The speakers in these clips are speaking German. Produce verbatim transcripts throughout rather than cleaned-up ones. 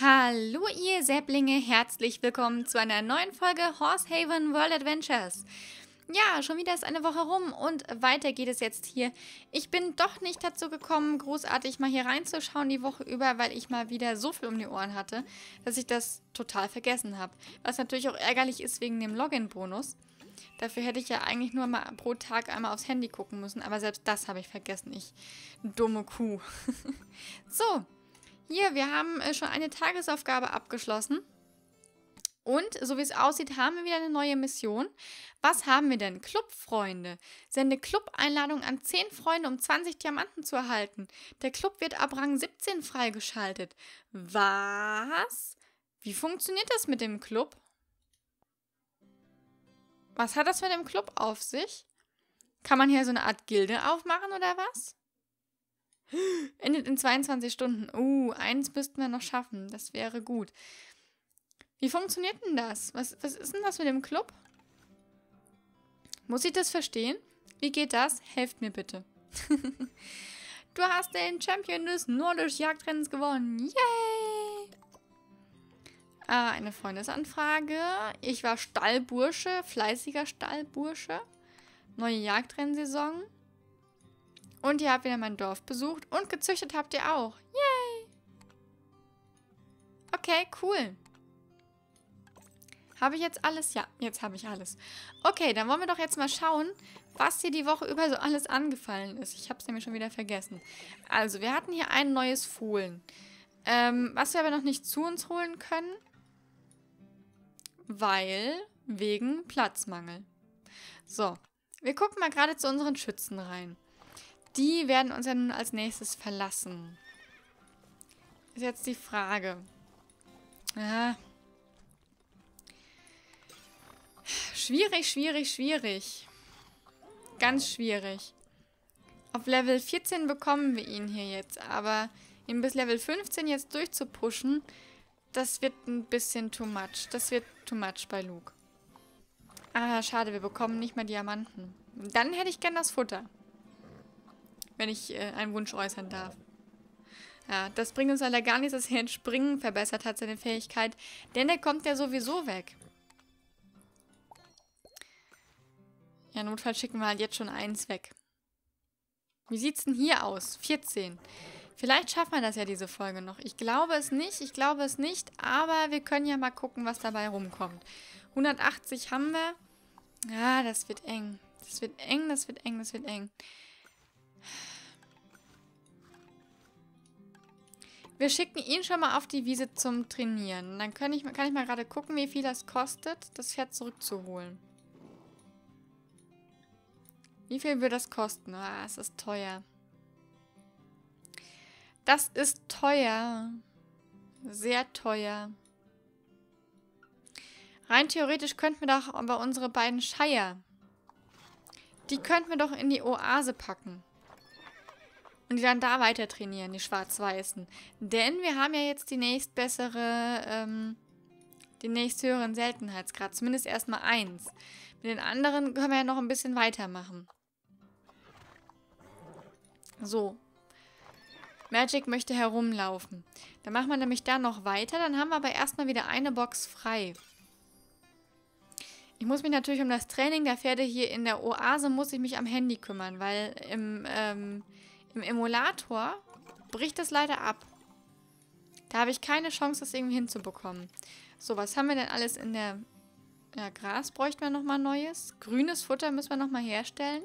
Hallo ihr Säblinge, herzlich willkommen zu einer neuen Folge Horsehaven World Adventures. Ja, schon wieder ist eine Woche rum und weiter geht es jetzt hier. Ich bin doch nicht dazu gekommen, großartig mal hier reinzuschauen die Woche über, weil ich mal wieder so viel um die Ohren hatte, dass ich das total vergessen habe. Was natürlich auch ärgerlich ist wegen dem Login-Bonus. Dafür hätte ich ja eigentlich nur mal pro Tag einmal aufs Handy gucken müssen, aber selbst das habe ich vergessen. Ich dumme Kuh. So. Hier, wir haben schon eine Tagesaufgabe abgeschlossen. Und, so wie es aussieht, haben wir wieder eine neue Mission. Was haben wir denn? Clubfreunde. Sende Club-Einladung an zehn Freunde, um zwanzig Diamanten zu erhalten. Der Club wird ab Rang siebzehn freigeschaltet. Was? Wie funktioniert das mit dem Club? Was hat das mit dem Club auf sich? Kann man hier so eine Art Gilde aufmachen oder was? Endet in zweiundzwanzig Stunden. Uh, eins müssten wir noch schaffen. Das wäre gut. Wie funktioniert denn das? Was, was ist denn das mit dem Club? Muss ich das verstehen? Wie geht das? Helft mir bitte. Du hast den Champion des Nordisch Jagdrennens gewonnen. Yay! Ah, eine Freundesanfrage. Ich war Stallbursche, fleißiger Stallbursche. Neue Jagdrennsaison. Und ihr habt wieder mein Dorf besucht und gezüchtet habt ihr auch. Yay! Okay, cool. Habe ich jetzt alles? Ja, jetzt habe ich alles. Okay, dann wollen wir doch jetzt mal schauen, was hier die Woche über so alles angefallen ist. Ich habe es nämlich schon wieder vergessen. Also, wir hatten hier ein neues Fohlen. Ähm, was wir aber noch nicht zu uns holen können, weil wegen Platzmangel. So, wir gucken mal gerade zu unseren Schützen rein. Die werden uns ja nun als nächstes verlassen. Ist jetzt die Frage. Ah. Schwierig, schwierig, schwierig. Ganz schwierig. Auf Level vierzehn bekommen wir ihn hier jetzt. Aber ihn bis Level fünfzehn jetzt durchzupushen, das wird ein bisschen too much. Das wird too much bei Luke. Ah, schade, wir bekommen nicht mehr Diamanten. Dann hätte ich gern das Futter. Wenn ich äh, einen Wunsch äußern darf. Ja, das bringt uns leider gar nichts, dass er ein Springen verbessert hat, seine Fähigkeit. Denn er kommt ja sowieso weg. Ja, notfalls schicken wir halt jetzt schon eins weg. Wie sieht's denn hier aus? vierzehn. Vielleicht schaffen wir das ja diese Folge noch. Ich glaube es nicht, ich glaube es nicht. Aber wir können ja mal gucken, was dabei rumkommt. hundertachtzig haben wir. Ja, das wird eng. Das wird eng, das wird eng, das wird eng. Wir schicken ihn schon mal auf die Wiese zum Trainieren. Dann kann ich, kann ich mal gerade gucken, wie viel das kostet, das Pferd zurückzuholen. Wie viel würde das kosten? Ah, es ist teuer. Das ist teuer. Sehr teuer. Rein theoretisch könnten wir doch aber unsere beiden Shire, die könnten wir doch in die Oase packen. Und die dann da weiter trainieren, die Schwarz-Weißen. Denn wir haben ja jetzt die nächstbessere, ähm, den nächsthöheren Seltenheitsgrad. Zumindest erstmal eins. Mit den anderen können wir ja noch ein bisschen weitermachen. So. Magic möchte herumlaufen. Dann machen wir nämlich da noch weiter. Dann haben wir aber erstmal wieder eine Box frei. Ich muss mich natürlich um das Training der Pferde hier in der Oase, muss ich mich am Handy kümmern, weil im, ähm, im Emulator bricht es leider ab. Da habe ich keine Chance, das irgendwie hinzubekommen. So, was haben wir denn alles in der... Ja, Gras bräuchten wir nochmal Neues. Grünes Futter müssen wir nochmal herstellen.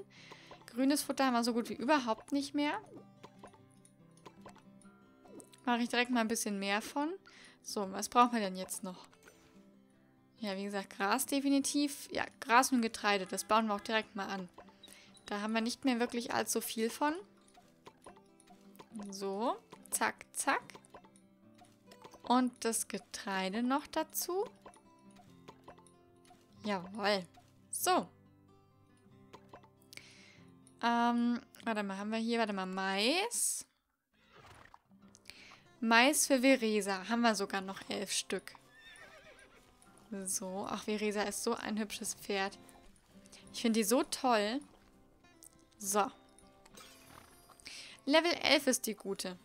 Grünes Futter haben wir so gut wie überhaupt nicht mehr. Mache ich direkt mal ein bisschen mehr von. So, was brauchen wir denn jetzt noch? Ja, wie gesagt, Gras definitiv. Ja, Gras und Getreide, das bauen wir auch direkt mal an. Da haben wir nicht mehr wirklich allzu viel von. So, zack, zack. Und das Getreide noch dazu. Jawohl. So. Ähm, warte mal, haben wir hier, warte mal, Mais. Mais für Veresa. Haben wir sogar noch elf Stück. So, ach, Veresa ist so ein hübsches Pferd. Ich finde die so toll. So. Level elf ist die gute.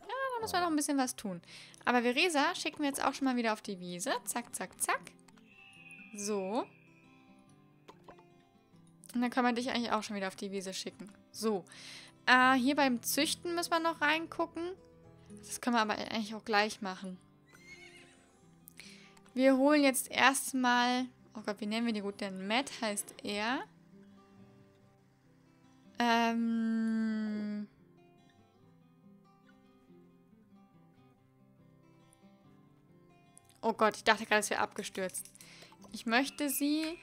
Ja, müssen wir noch ein bisschen was tun. Aber Veresa schicken wir jetzt auch schon mal wieder auf die Wiese. Zack, zack, zack. So. Und dann können wir dich eigentlich auch schon wieder auf die Wiese schicken. So. Äh, hier beim Züchten müssen wir noch reingucken. Das können wir aber eigentlich auch gleich machen. Wir holen jetzt erstmal... Oh Gott, wie nennen wir die gut denn? Matt heißt er. Ähm... Oh Gott, ich dachte gerade, es wäre abgestürzt. Ich möchte sie...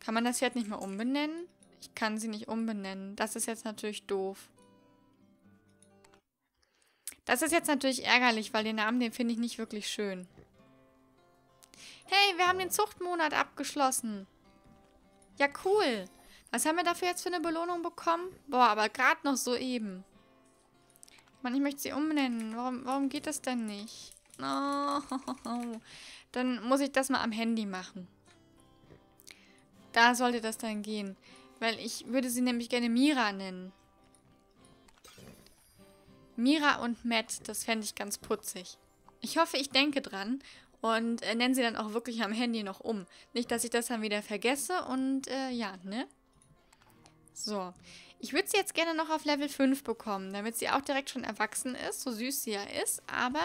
Kann man das jetzt nicht mehr umbenennen? Ich kann sie nicht umbenennen. Das ist jetzt natürlich doof. Das ist jetzt natürlich ärgerlich, weil den Namen, den finde ich nicht wirklich schön. Hey, wir haben den Zuchtmonat abgeschlossen. Ja, cool. Was haben wir dafür jetzt für eine Belohnung bekommen? Boah, aber gerade noch soeben. Mann, ich möchte sie umbenennen. Warum, warum geht das denn nicht? Oh, dann muss ich das mal am Handy machen. Da sollte das dann gehen. Weil ich würde sie nämlich gerne Mira nennen. Mira und Matt, das fände ich ganz putzig. Ich hoffe, ich denke dran und äh, nenne sie dann auch wirklich am Handy noch um. Nicht, dass ich das dann wieder vergesse und äh, ja, ne? So. Ich würde sie jetzt gerne noch auf Level fünf bekommen, damit sie auch direkt schon erwachsen ist, so süß sie ja ist, aber...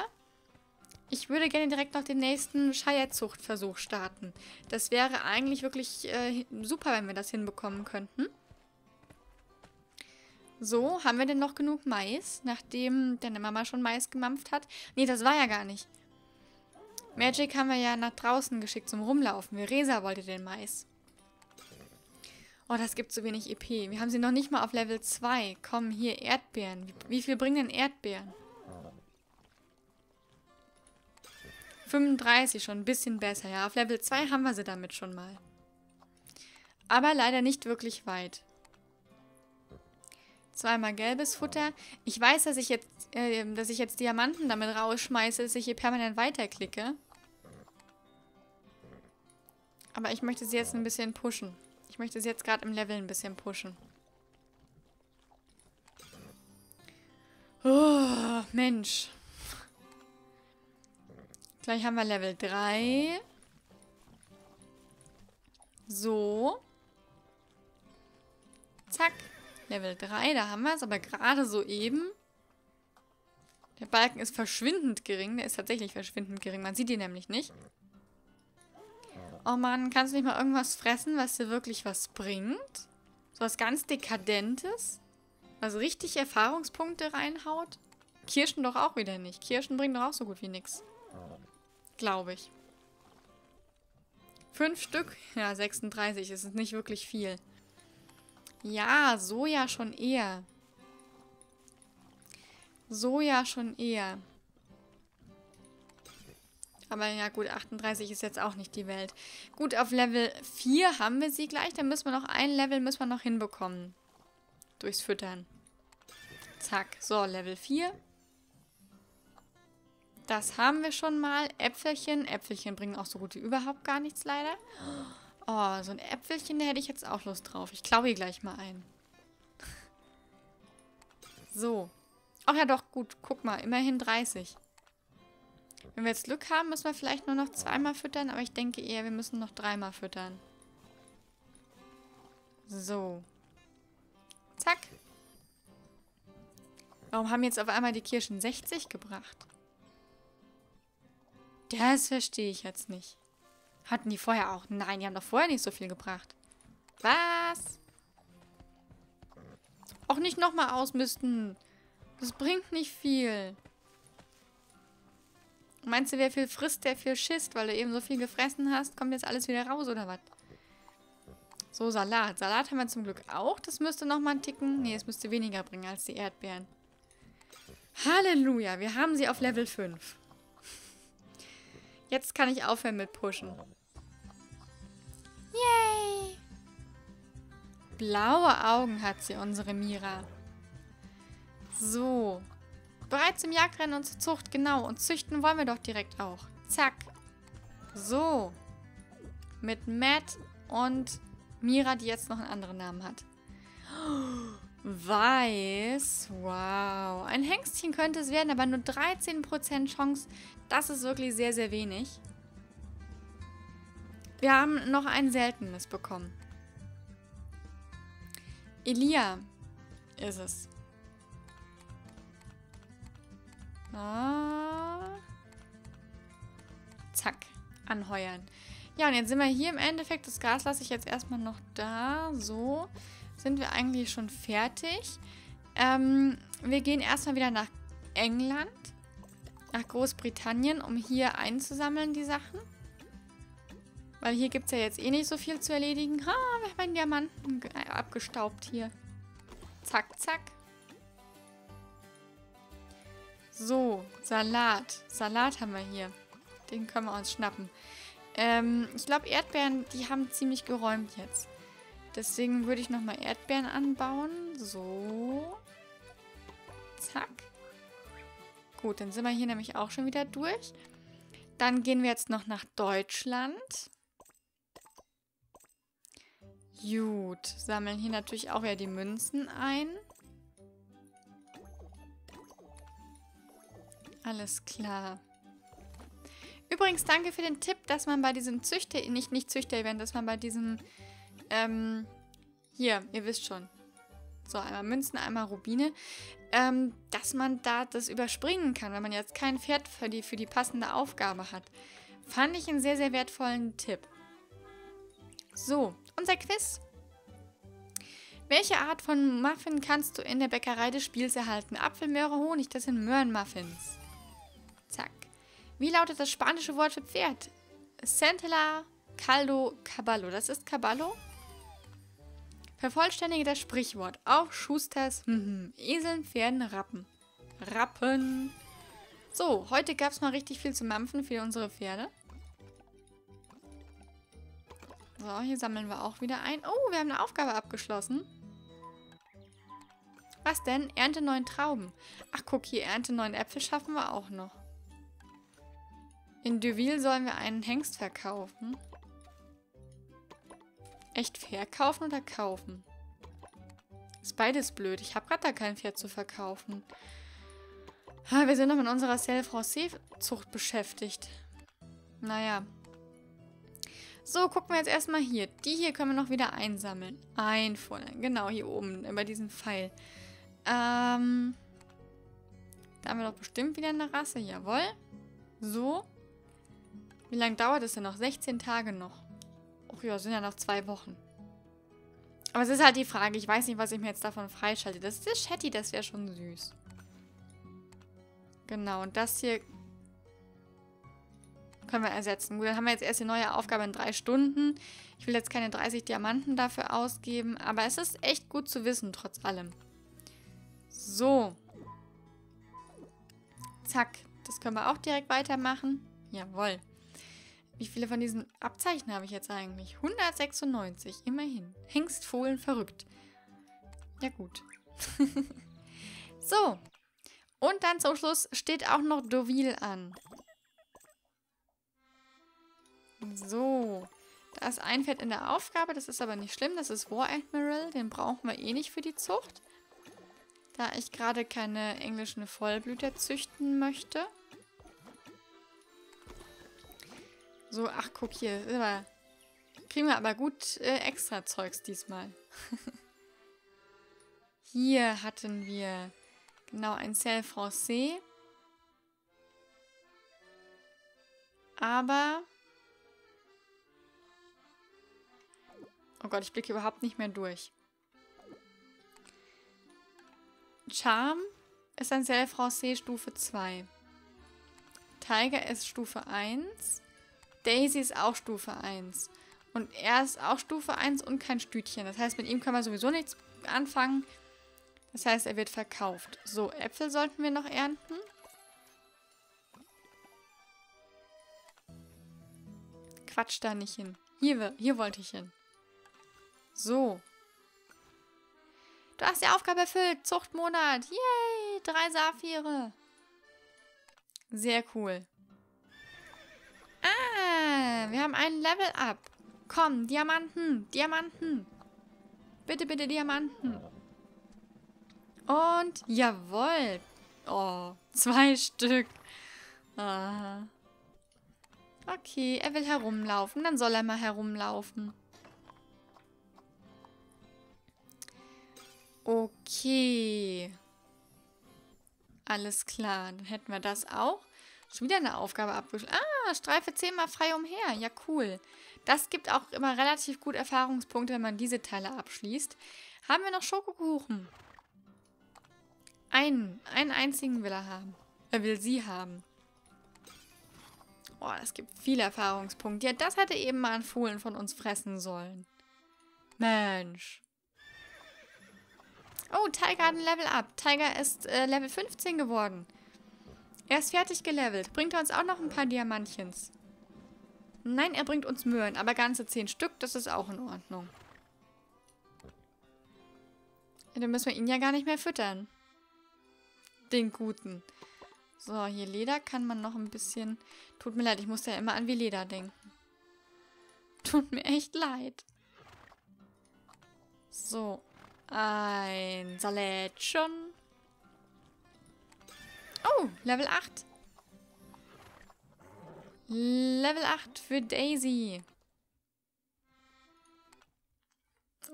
Ich würde gerne direkt noch den nächsten Shire-Zuchtversuch starten. Das wäre eigentlich wirklich äh, super, wenn wir das hinbekommen könnten. So, haben wir denn noch genug Mais, nachdem deine Mama schon Mais gemampft hat? Nee, das war ja gar nicht. Magic haben wir ja nach draußen geschickt zum Rumlaufen. Veresa wollte den Mais. Oh, das gibt so wenig E P. Wir haben sie noch nicht mal auf Level zwei. Komm, hier, Erdbeeren. Wie, wie viel bringen denn Erdbeeren? fünfunddreißig, schon ein bisschen besser. Ja, auf Level zwei haben wir sie damit schon mal. Aber leider nicht wirklich weit. Zweimal gelbes Futter. Ich weiß, dass ich jetzt, äh, dass ich jetzt Diamanten damit rausschmeiße, dass ich hier permanent weiterklicke. Aber ich möchte sie jetzt ein bisschen pushen. Ich möchte sie jetzt gerade im Level ein bisschen pushen. Oh, Mensch. Gleich haben wir Level drei. So. Zack. Level drei, da haben wir es, aber gerade so eben. Der Balken ist verschwindend gering. Der ist tatsächlich verschwindend gering. Man sieht ihn nämlich nicht. Oh Mann, kannst du nicht mal irgendwas fressen, was dir wirklich was bringt? So was ganz Dekadentes? Was richtig Erfahrungspunkte reinhaut? Kirschen doch auch wieder nicht. Kirschen bringen doch auch so gut wie nichts. Glaube ich. Fünf Stück? Ja, sechsunddreißig. Das ist nicht wirklich viel. Ja, Soja schon eher. Soja schon eher. Aber ja gut, achtunddreißig ist jetzt auch nicht die Welt. Gut, auf Level vier haben wir sie gleich. Dann müssen wir noch ein Level müssen wir noch hinbekommen. Durchs Füttern. Zack. So, Level vier. Das haben wir schon mal. Äpfelchen. Äpfelchen bringen auch so gut wie überhaupt gar nichts, leider. Oh, so ein Äpfelchen, da hätte ich jetzt auch Lust drauf. Ich klaue hier gleich mal ein. So. Ach ja doch, gut. Guck mal, immerhin dreißig. Wenn wir jetzt Glück haben, müssen wir vielleicht nur noch zweimal füttern. Aber ich denke eher, wir müssen noch dreimal füttern. So. Zack. Warum haben jetzt auf einmal die Kirschen sechzig gebracht? Das verstehe ich jetzt nicht. Hatten die vorher auch? Nein, die haben doch vorher nicht so viel gebracht. Was? Auch nicht nochmal ausmisten. Das bringt nicht viel. Meinst du, wer viel frisst, der viel schisst, weil du eben so viel gefressen hast? Kommt jetzt alles wieder raus, oder was? So, Salat. Salat haben wir zum Glück auch. Das müsste nochmal einen Ticken... Nee, es müsste weniger bringen als die Erdbeeren. Halleluja, wir haben sie auf Level fünf. Jetzt kann ich aufhören mit Pushen. Yay! Blaue Augen hat sie, unsere Mira. So. Bereit zum Jagdrennen und zur Zucht, genau. Und züchten wollen wir doch direkt auch. Zack. So. Mit Matt und Mira, die jetzt noch einen anderen Namen hat. Weiß. Wow. Ein Hengstchen könnte es werden, aber nur dreizehn Prozent Chance. Das ist wirklich sehr, sehr wenig. Wir haben noch ein seltenes bekommen. Elia ist es. Ah. Zack. Anheuern. Ja, und jetzt sind wir hier im Endeffekt. Das Gas lasse ich jetzt erstmal noch da. So. Sind wir eigentlich schon fertig? Ähm, wir gehen erstmal wieder nach England, nach Großbritannien, um hier einzusammeln die Sachen. Weil hier gibt es ja jetzt eh nicht so viel zu erledigen. Ha, wir haben einen Diamanten abgestaubt hier. Zack, zack. So, Salat. Salat haben wir hier. Den können wir uns schnappen. Ähm, ich glaube, Erdbeeren, die haben ziemlich geräumt jetzt. Deswegen würde ich nochmal Erdbeeren anbauen. So. Zack. Gut, dann sind wir hier nämlich auch schon wieder durch. Dann gehen wir jetzt noch nach Deutschland. Gut. Sammeln hier natürlich auch ja die Münzen ein. Alles klar. Übrigens, danke für den Tipp, dass man bei diesem Züchter... Nicht, nicht Züchter-Event, dass man bei diesem... Ähm, hier, ihr wisst schon. So, einmal Münzen, einmal Rubine. Ähm, dass man da das überspringen kann, wenn man jetzt kein Pferd für die, für die passende Aufgabe hat. Fand ich einen sehr, sehr wertvollen Tipp. So, unser Quiz. Welche Art von Muffin kannst du in der Bäckerei des Spiels erhalten? Apfel, Möhre, Honig, das sind Möhrenmuffins. Zack. Wie lautet das spanische Wort für Pferd? Centella, Caldo, Caballo. Das ist Caballo. Vervollständige das Sprichwort. Auf Schusters, mhm, Eseln, Pferden, Rappen. Rappen. So, heute gab es mal richtig viel zu mampfen für unsere Pferde. So, hier sammeln wir auch wieder ein. Oh, wir haben eine Aufgabe abgeschlossen. Was denn? Ernte neun Trauben. Ach, guck hier, Ernte neun Äpfel schaffen wir auch noch. In Deauville sollen wir einen Hengst verkaufen. Echt verkaufen oder kaufen? Ist beides blöd. Ich habe gerade da kein Pferd zu verkaufen. Wir sind noch mit unserer Selle Français Zucht beschäftigt. Naja. So, gucken wir jetzt erstmal hier. Die hier können wir noch wieder einsammeln. Einfordern. Genau, hier oben. Über diesen Pfeil. Ähm. Da haben wir doch bestimmt wieder eine Rasse. Jawohl. So. Wie lange dauert es denn noch? sechzehn Tage noch. Och ja, sind ja noch zwei Wochen. Aber es ist halt die Frage, ich weiß nicht, was ich mir jetzt davon freischalte. Das ist Shetty, das wäre schon süß. Genau, und das hier können wir ersetzen. Gut, dann haben wir jetzt erst die neue Aufgabe in drei Stunden. Ich will jetzt keine dreißig Diamanten dafür ausgeben, aber es ist echt gut zu wissen, trotz allem. So. Zack, das können wir auch direkt weitermachen. Jawohl. Wie viele von diesen Abzeichen habe ich jetzt eigentlich? hundertsechsundneunzig, immerhin. Hengstfohlen verrückt. Ja gut. So. Und dann zum Schluss steht auch noch Deauville an. So. Da ist ein Pferd in der Aufgabe, das ist aber nicht schlimm. Das ist War Admiral, den brauchen wir eh nicht für die Zucht. Da ich gerade keine englischen Vollblüter züchten möchte. So, ach, guck hier. Kriegen wir aber gut äh, extra Zeugs diesmal. Hier hatten wir genau ein Selle Français. Aber... Oh Gott, ich blicke überhaupt nicht mehr durch. Charme ist ein Selle Français Stufe zwei. Tiger ist Stufe eins. Daisy ist auch Stufe eins. Und er ist auch Stufe eins und kein Stütchen. Das heißt, mit ihm können wir sowieso nichts anfangen. Das heißt, er wird verkauft. So, Äpfel sollten wir noch ernten. Quatsch, da nicht hin. Hier, hier wollte ich hin. So. Du hast die Aufgabe erfüllt. Zuchtmonat. Yay! Drei Saphire. Sehr cool. Wir haben ein Level Up. Komm, Diamanten, Diamanten. Bitte, bitte, Diamanten. Und jawohl. Oh, zwei Stück. Ah. Okay, er will herumlaufen. Dann soll er mal herumlaufen. Okay. Alles klar. Dann hätten wir das auch. Schon wieder eine Aufgabe abgeschlossen. Ah, streife zehnmal frei umher. Ja, cool. Das gibt auch immer relativ gut Erfahrungspunkte, wenn man diese Teile abschließt. Haben wir noch Schokokuchen? Einen. Einen einzigen will er haben. Er will sie haben. Oh, das gibt viele Erfahrungspunkte. Ja, das hätte eben mal ein Fohlen von uns fressen sollen. Mensch. Oh, Tiger hat ein Level up. Tiger ist äh, Level fünfzehn geworden. Er ist fertig gelevelt. Bringt er uns auch noch ein paar Diamantchens? Nein, er bringt uns Möhren. Aber ganze zehn Stück, das ist auch in Ordnung. Ja, dann müssen wir ihn ja gar nicht mehr füttern. Den Guten. So, hier Leder kann man noch ein bisschen... Tut mir leid, ich muss ja immer an Weleda denken. Tut mir echt leid. So. Ein Salat schon. Oh, Level acht. Level acht für Daisy.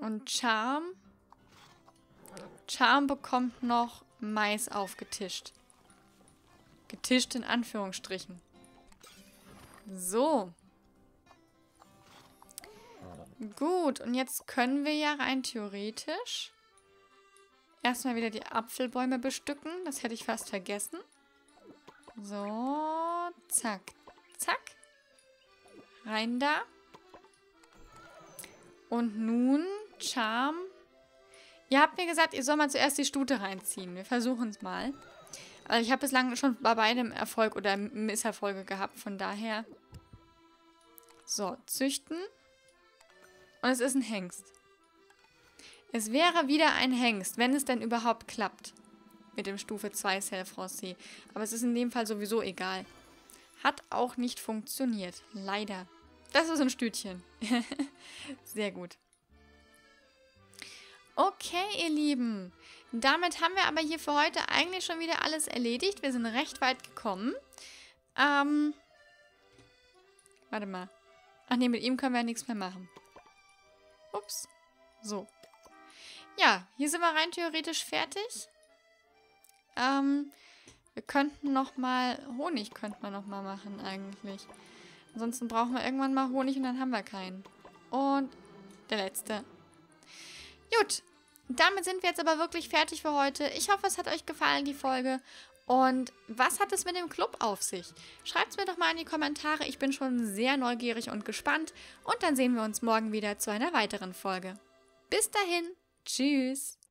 Und Charm. Charm bekommt noch Mais aufgetischt. Getischt in Anführungsstrichen. So. Gut, und jetzt können wir ja rein theoretisch erstmal wieder die Apfelbäume bestücken. Das hätte ich fast vergessen. So, zack, zack. Rein da. Und nun, Charm. Ihr habt mir gesagt, ihr sollt mal zuerst die Stute reinziehen. Wir versuchen es mal. Also ich habe bislang schon bei beidem Erfolg oder Misserfolge gehabt, von daher. So, züchten. Und es ist ein Hengst. Es wäre wieder ein Hengst, wenn es denn überhaupt klappt. Mit dem Stufe zwei Selle Français. Aber es ist in dem Fall sowieso egal. Hat auch nicht funktioniert. Leider. Das ist ein Stütchen. Sehr gut. Okay, ihr Lieben. Damit haben wir aber hier für heute eigentlich schon wieder alles erledigt. Wir sind recht weit gekommen. Ähm. Warte mal. Ach nee, mit ihm können wir ja nichts mehr machen. Ups. So. Ja, hier sind wir rein theoretisch fertig. Ähm, wir könnten nochmal... Honig könnten wir nochmal machen eigentlich. Ansonsten brauchen wir irgendwann mal Honig und dann haben wir keinen. Und der letzte. Gut. Damit sind wir jetzt aber wirklich fertig für heute. Ich hoffe, es hat euch gefallen, die Folge. Und was hat es mit dem Club auf sich? Schreibt es mir doch mal in die Kommentare. Ich bin schon sehr neugierig und gespannt. Und dann sehen wir uns morgen wieder zu einer weiteren Folge. Bis dahin. Tschüss.